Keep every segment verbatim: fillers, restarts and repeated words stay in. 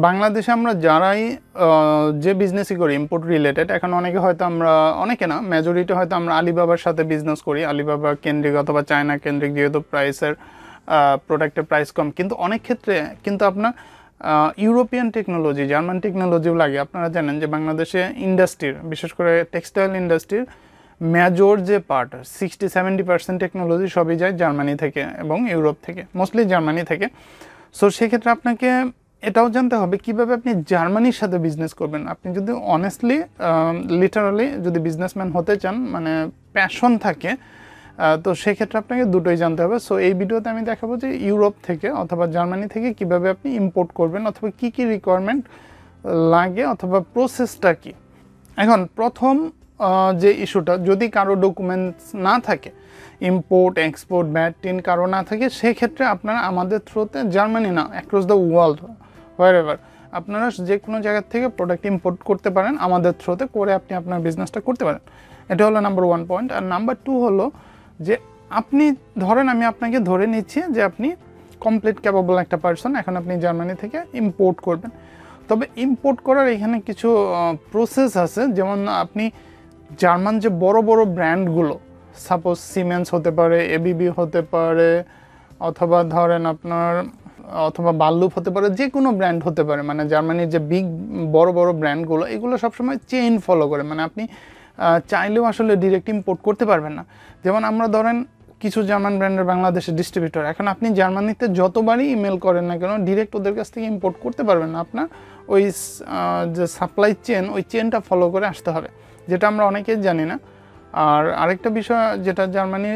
बांग्लादेशे आमरा जाराई जे बिजनेसई करी import related एखन अनेके हयतो आमरा अनेके ना मेजरिटी हयतो आमरा आलिबाबार साथे बिजनेस करी आलिबाबा केंद्रिक अथवा चायना केंद्रिक जेहेतु प्राइसेर प्रोडक्टेर प्राइस कम किन्तु अनेक क्षेत्रे किन्तु आपनार यूरोपियन टेक्नोलॉजी जार्मान टेक्नोलॉजी लागे आपनारा जानें जे बांग्लादेशे इंडस्ट्रीर विशेष करे टेक्सटाइल इंडस्ट्रीर मेजर जे part sixty seventy percent technology सबई जाए जार्मानी थेके एबं यूरोप थेके मोस्टली जार्मानी थेके सो सेई क्षेत्रे आपनाके एटाओ जानते होबे किभाबे आपनि जार्मानिर साथे बिजनेस करबेन। आपनि जोदि अनेस्टली लिटाराली जोदि बिजनेसमैन होते चान माने पैशन थाके तो सेई क्षेत्रे आपनाके दुटोई जानते होबे। सो एई भिडियोते आमि देखाबो जे यूरोप थेके अथवा जार्मानी थेके किभाबे आपनि इम्पोर्ट करबेन अथवा की की रिक्वायरमेंट लागे अथवा प्रसेसटा कि। एखन प्रथम जे इश्यूटा जोदि कारो डकुमेंट्स ना थाके इम्पोर्ट एक्सपोर्ट बैड टिन कारो ना थाके सेई क्षेत्रे आपनारा आमादेर थ्रुते जार्मानी ना अक्रॉस द वर्ल्ड হোয়ারএভার আপনারা যে কোনো জায়গা থেকে প্রোডাক্ট ইম্পোর্ট করতে পারেন আমাদের থ্রুতে করে আপনি আপনার বিজনেসটা করতে পারেন। এটা হলো নাম্বার ওয়ান পয়েন্ট। আর নাম্বার টু হলো যে আপনি ধরেন আমি আপনাকে ধরে নিচ্ছি যে আপনি কমপ্লিট ক্যাপেবল একটা পারসন, এখন আপনি জার্মানি থেকে ইম্পোর্ট করবেন। তবে ইম্পোর্ট করার এখানে কিছু প্রসেস আছে, যেমন আপনি জার্মান যে বড় বড় ব্র্যান্ডগুলো সাপোজ সিমেন্স হতে পারে, এবিবি হতে পারে, অথবা ধরেন আপনার अथवा बाल्लुप होते जे कोनो ब्रैंड होते मैं जार्मानी जो बिग बड़ो बड़ो ब्रैंडगुलो एगुलो सब समय चेन फलो कर मैं अपनी चाहले आसले डायरेक्ट इम्पोर्ट करते पारबेन ना। जेमन आमरा धरें किछु जार्मान ब्रैंडर बांग्लादेशे डिस्ट्रिब्यूटर, एखन आपनी जार्मानीते जतबारई इमेल करें ना केन डायरेक्ट ओदेर काछ थेके इम्पोर्ट करते पारबेन ना। आपनार ओई जे सप्लाई चेन ओई चेनटा फलो करे आसते होबे, जेटा आमरा अनेके जानि ना। आर आरेकटा विषय जेटा जार्मानी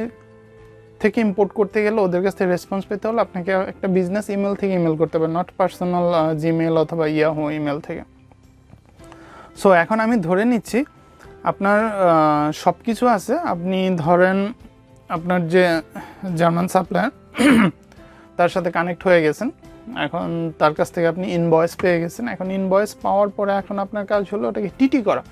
থেকে ইম্পোর্ট করতে গেলে ওদের কাছ থেকে রেসপন্স পেতে হলে আপনাকে একটা বিজনেস ইমেল থেকে ইমেল করতে হবে, নট পার্সোনাল জিমেল অথবা ইয়াহু ইমেল থেকে। সো এখন আমি ধরে নিচ্ছি আপনার সব কিছু আছে, আপনি ধরেন আপনার যে জার্মান সাপ্লায়ার তার সাথে কানেক্ট হয়ে গেছেন, এখন তার কাছ থেকে আপনি ইনভয়েস পেয়ে গেছেন। এখন ইনভয়েস পাওয়ার পরে এখন আপনার কাজ হলো ওটাকে টিটি করা।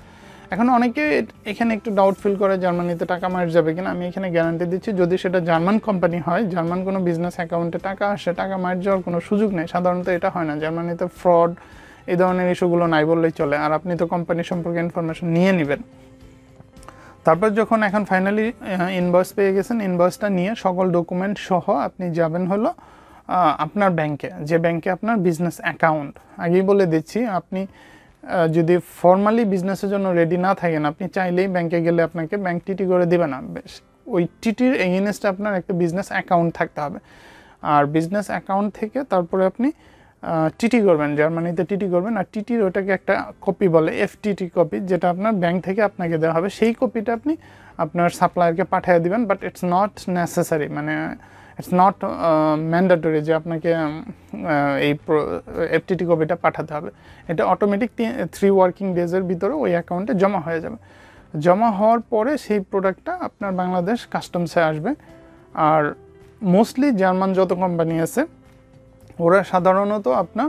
এখন অনেকে এখানে একটু ডাউট ফিল করে জার্মানিতে টাকা মার যাবে কিনা। আমি এখানে গ্যারান্টি দিচ্ছি যদি সেটা জার্মান কোম্পানি হয়, জার্মান কোনো বিজনেস অ্যাকাউন্টে টাকা আসে, টাকা মার যাওয়ার কোনো সুযোগ নেই। সাধারণত এটা হয় না, জার্মানিতে ফ্রড এই ধরনের ইস্যুগুলো নাই বললেই চলে। আর আপনি তো কোম্পানি সম্পর্কে ইনফরমেশন নিয়ে নেবেন, তারপর যখন এখন ফাইনালি ইনভয়েস পেয়ে গেছেন, ইনভয়েসটা নিয়ে সকল ডকুমেন্ট সহ আপনি যাবেন হলো আপনার ব্যাংকে, যে ব্যাংকে আপনার বিজনেস অ্যাকাউন্ট। আগেই বলে দিচ্ছি আপনি যদি ফর্মালি বিজনেসের জন্য রেডি না থাকেন আপনি চাইলেই ব্যাংকে গেলে আপনাকে ব্যাংক টিটি করে দেবে না, ওই টিটির এগেইনস্টে আপনার একটা বিজনেস অ্যাকাউন্ট থাকতে হবে। আর বিজনেস অ্যাকাউন্ট থেকে তারপরে আপনি টিটি করবেন, জার্মানিতে টিটি করবেন। আর টিটির ওটাকে একটা কপি বলে এফটিটি কপি, যেটা আপনার ব্যাংক থেকে আপনাকে দেওয়া হবে, সেই কপিটা আপনি আপনার সাপ্লায়ারকে পাঠিয়ে দেবেন। বাট ইটস নট নেসেসারি, মানে ইটস নট ম্যান্ডেটরি যে আপনাকে এই এফটিটি কপিটা পাঠাতে হবে। এটা অটোমেটিক থ্রি ওয়ার্কিং ডেজের ভিতরে ওই অ্যাকাউন্টে জমা হয়ে যাবে। জমা হওয়ার পরে সেই প্রোডাক্টটা আপনার বাংলাদেশ কাস্টমসে আসবে। আর মোস্টলি জার্মান যত কোম্পানি আছে ওরা সাধারণত আপনার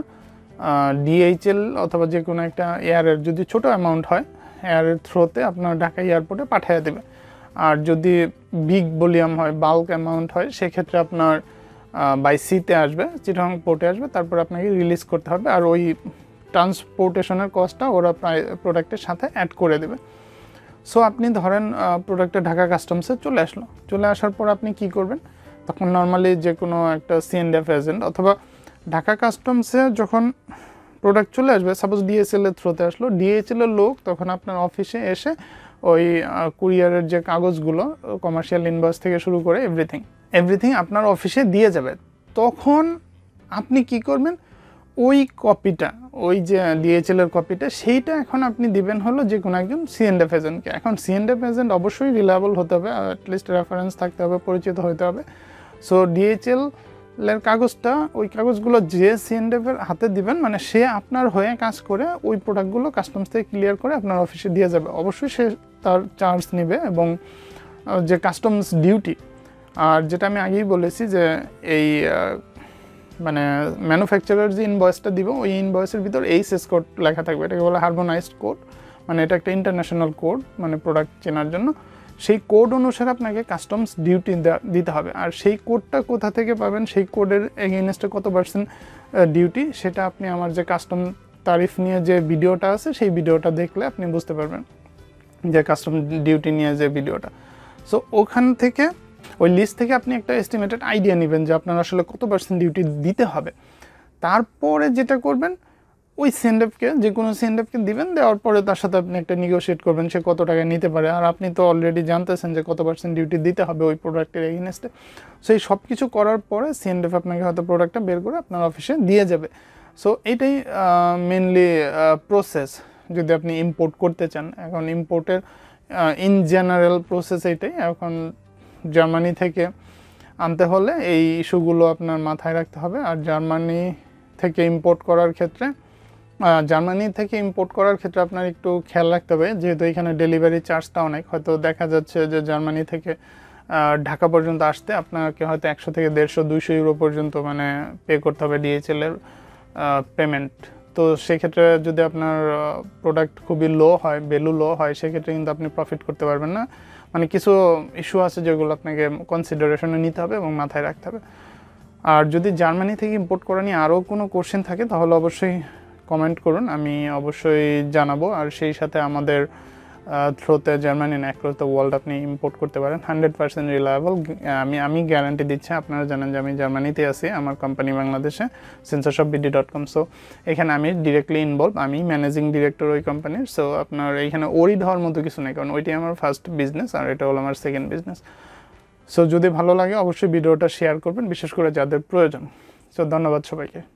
ডিএইচএল অথবা যে কোনো একটা এয়ারের যদি ছোটো অ্যামাউন্ট হয় এয়ারের থ্রোতে আপনার ঢাকা এয়ারপোর্টে পাঠিয়ে দেবে। আর যদি বিগ ভলিউম হয়, বাল্ক অ্যামাউন্ট হয়, সেক্ষেত্রে আপনার বাই সিতে আসবে, চিটাং পোর্টে আসবে, তারপর আপনাকে রিলিজ করতে হবে। আর ওই ট্রান্সপোর্টেশনের কস্টটা ওরা প্রায় প্রোডাক্টের সাথে অ্যাড করে দেবে। সো আপনি ধরেন প্রোডাক্টটা ঢাকা কাস্টমসে চলে আসলো, চলে আসার পর আপনি কি করবেন, তখন নর্মালি যে কোনো একটা সি এন্ড এফ এজেন্ট অথবা ঢাকা কাস্টমসে যখন প্রোডাক্ট চলে আসবে, সাপোজ ডিএইচএল এর থ্রোতে আসলো, ডিএইচএল এর লোক তখন আপনার অফিসে এসে ওই কুরিয়ারের যে কাগজগুলো কমার্শিয়াল ইনভয়েস থেকে শুরু করে এভরিথিং এভরিথিং আপনার অফিসে দিয়ে যাবে। তখন আপনি কি করবেন, ওই কপিটা, ওই যে ডিএইচএল এর কপিটা, সেইটা এখন আপনি দিবেন হলো যে কোনো একজন সি এন্ড এফ এজেন্টকে। এখন সি এন্ড এফ এজেন্ট অবশ্যই রিলায়েবল হতে হবে, অ্যাটলিস্ট রেফারেন্স থাকতে হবে, পরিচিত হতে হবে। সো ডিএইচএল এর কাগজটা, ওই কাগজগুলো যে সি এন্ড এফ এর হাতে দিবেন, মানে সে আপনার হয়ে কাজ করে ওই প্রোডাক্টগুলো কাস্টমস থেকে ক্লিয়ার করে আপনার অফিসে দিয়ে যাবে। অবশ্যই সে তার চার্জ নেবে এবং যে কাস্টমস ডিউটি। আর যেটা আমি আগেই বলেছি যে এই মানে ম্যানুফ্যাকচারার যে ইনভয়েসটা দিব ওই ইনভয়েসের ভিতর এইচএস কোড লেখা থাকবে, এটাকে বলে হারমোনাইজড কোড, মানে এটা একটা ইন্টারন্যাশনাল কোড, মানে প্রোডাক্ট চেনার জন্য। সেই কোড অনুসারে আপনাকে কাস্টমস ডিউটি দিতে হবে। আর সেই কোডটা কোথা থেকে পাবেন, সেই কোডের এগেইনস্টে কত পার্সেন্ট ডিউটি, সেটা আপনি আমার যে কাস্টম তারিফ নিয়ে যে ভিডিওটা আছে সেই ভিডিওটা দেখলে আপনি বুঝতে পারবেন, যে কাস্টম ডিউটি নিয়ে যে ভিডিওটা। সো ওখান থেকে ওই লিস্ট থেকে আপনি একটা এস্টিমেটেড আইডিয়া নেবেন যে আপনার আসলে কত পার্সেন্ট ডিউটি দিতে হবে। তারপরে যেটা করবেন, ওই সেন্ডেপকে, যে কোনো সেন্ডেপকে দিবেন, দেওয়ার পরে তার সাথে আপনি একটা নেগোশিয়েট করবেন সে কত টাকা নিতে পারে। আর আপনি তো অলরেডি জানতেছেন যে কত পার্সেন্ট ডিউটি দিতে হবে ওই প্রোডাক্টের এগেনস্টে। সো এই সব কিছু করার পরে সিএনডেফ আপনাকে হয়তো প্রোডাক্টটা বের করে আপনার অফিসে দিয়ে যাবে। সো এটাই মেনলি প্রসেস যদি আপনি ইম্পোর্ট করতে চান। এখন ইম্পোর্টের ইন জেনারেল প্রসেস এটাই। এখন জার্মানি থেকে আনতে হলে এই ইস্যুগুলো আপনার মাথায় রাখতে হবে। আর জার্মানি থেকে ইম্পোর্ট করার ক্ষেত্রে জার্মানি থেকে ইম্পোর্ট করার ক্ষেত্রে আপনার একটু খেয়াল রাখতে হবে, যেহেতু এখানে ডেলিভারি চার্জটা অনেক। হয়তো দেখা যাচ্ছে যে জার্মানি থেকে ঢাকা পর্যন্ত আসতে আপনাকে হয়তো একশো থেকে দেড়শো দুইশো ইউরো পর্যন্ত মানে পে করতে হবে ডিএইচএল এর পেমেন্ট। তো সেক্ষেত্রে যদি আপনার প্রোডাক্ট খুবই লো হয়, ভ্যালু লো হয়, সেক্ষেত্রে কিন্তু আপনি প্রফিট করতে পারবেন না। মানে কিছু ইস্যু আছে যেগুলো আপনাকে কনসিডারেশনে নিতে হবে এবং মাথায় রাখতে হবে। আর যদি জার্মানি থেকে ইম্পোর্ট করা নিয়ে আরও কোনো কোশ্চেন থাকে তাহলে অবশ্যই কমেন্ট করুন, আমি অবশ্যই জানাবো। আর সেই সাথে আমাদের থ্রোতে জার্মানি না অ্যাক্রস দ্য ওয়ার্ল্ড আপনি ইম্পোর্ট করতে পারেন, হান্ড্রেড পার্সেন্ট রিলায়েবল। আমি আমি গ্যারান্টি দিচ্ছি। আপনারা জানেন যে আমি জার্মানিতে আছি, আমার কোম্পানি বাংলাদেশে Sensorshop BD dot com. So এখানে আমি ডিরেক্টলি ইনভলভ, আমি ম্যানেজিং ডিরেক্টর ওই কোম্পানির। সো আপনার এইখানে ওরিড হওয়ার মতো কিছু নেই, কারণ ওইটাই আমার ফার্স্ট বিজনেস আর এটা হলো আমার সেকেন্ড বিজনেস। সো যদি ভালো লাগে অবশ্যই ভিডিওটা শেয়ার করবেন, বিশেষ করে যাদের প্রয়োজন। সো ধন্যবাদ সবাইকে।